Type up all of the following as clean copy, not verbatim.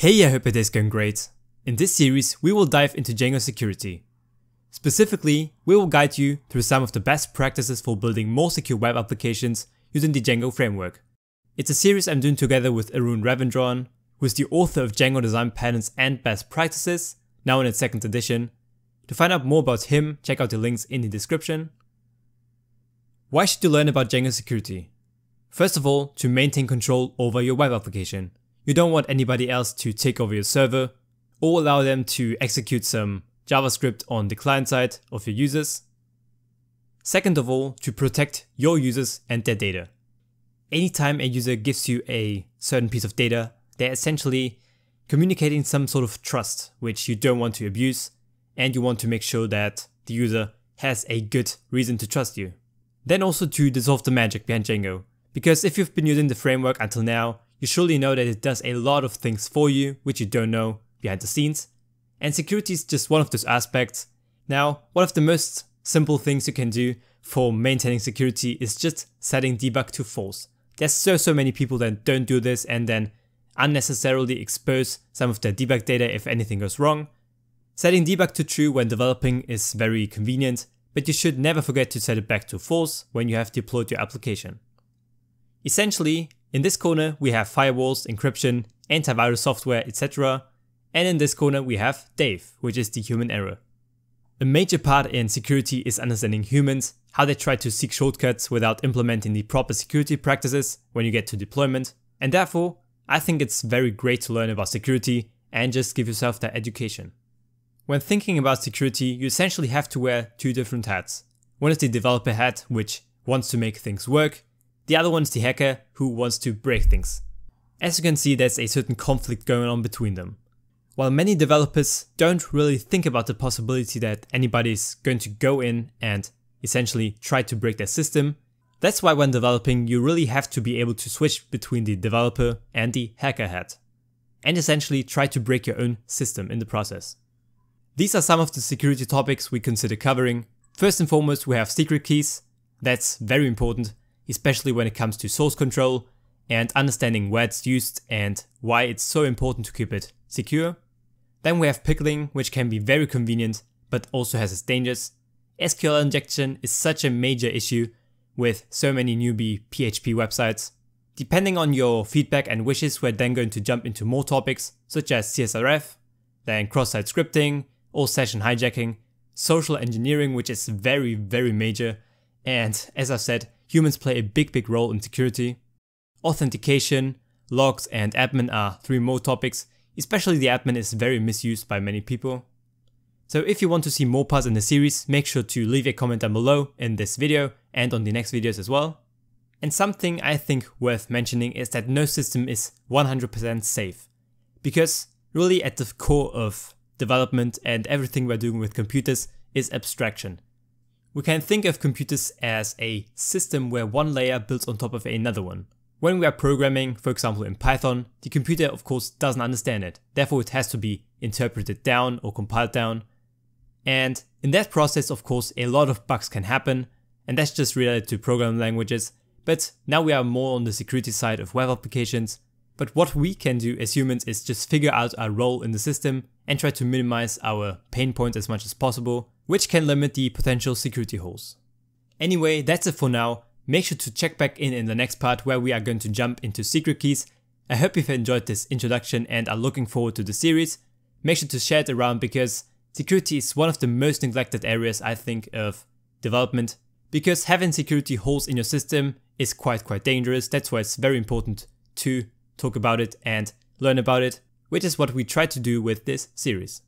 Hey, I hope your day's going great. In this series, we will dive into Django security. Specifically, we will guide you through some of the best practices for building more secure web applications using the Django framework. It's a series I'm doing together with Arun Ravindran, who is the author of Django Design Patterns and Best Practices, now in its 2nd edition. To find out more about him, check out the links in the description. Why should you learn about Django security? First of all, to maintain control over your web application. You don't want anybody else to take over your server or allow them to execute some JavaScript on the client side of your users. Second of all, to protect your users and their data. Anytime a user gives you a certain piece of data, they're essentially communicating some sort of trust, which you don't want to abuse, and you want to make sure that the user has a good reason to trust you. Then also to dissolve the magic behind Django, because if you've been using the framework until now, you surely know that it does a lot of things for you, which you don't know behind the scenes. And security is just one of those aspects. Now, one of the most simple things you can do for maintaining security is just setting debug to false. There's so many people that don't do this and then unnecessarily expose some of their debug data if anything goes wrong. Setting debug to true when developing is very convenient, but you should never forget to set it back to false when you have deployed your application. Essentially, in this corner, we have firewalls, encryption, antivirus software, etc. And in this corner, we have Dave, which is the human error. A major part in security is understanding humans, how they try to seek shortcuts without implementing the proper security practices when you get to deployment. And therefore, I think it's very great to learn about security and just give yourself that education. When thinking about security, you essentially have to wear two different hats. One is the developer hat, which wants to make things work. The other one is the hacker, who wants to break things. As you can see, there's a certain conflict going on between them. While many developers don't really think about the possibility that anybody's going to go in and essentially try to break their system, that's why when developing, you really have to be able to switch between the developer and the hacker hat, and essentially try to break your own system in the process. These are some of the security topics we consider covering. First and foremost, we have secret keys. That's very important, especially when it comes to source control and understanding where it's used and why it's so important to keep it secure. Then we have pickling, which can be very convenient, but also has its dangers. SQL injection is such a major issue with so many newbie PHP websites. Depending on your feedback and wishes, we're then going to jump into more topics such as CSRF, then cross-site scripting or session hijacking, social engineering, which is very major. And as I've said, humans play a big role in security. Authentication, logs and admin are three more topics, especially the admin is very misused by many people. So if you want to see more parts in the series, make sure to leave a comment down below in this video and on the next videos as well. And something I think worth mentioning is that no system is 100% safe. Because really at the core of development and everything we're doing with computers is abstraction. We can think of computers as a system where one layer builds on top of another one. When we are programming, for example in Python, the computer of course doesn't understand it, therefore it has to be interpreted down or compiled down. And in that process of course a lot of bugs can happen, and that's just related to programming languages, but now we are more on the security side of web applications. But what we can do as humans is just figure out our role in the system and try to minimize our pain points as much as possible, which can limit the potential security holes. Anyway, that's it for now. Make sure to check back in the next part where we are going to jump into secret keys. I hope you've enjoyed this introduction and are looking forward to the series. Make sure to share it around because security is one of the most neglected areas I think of development, because having security holes in your system is quite dangerous. That's why it's very important to talk about it and learn about it, which is what we try to do with this series.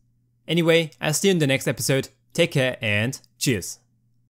Anyway, I'll see you in the next episode. Take care and cheers!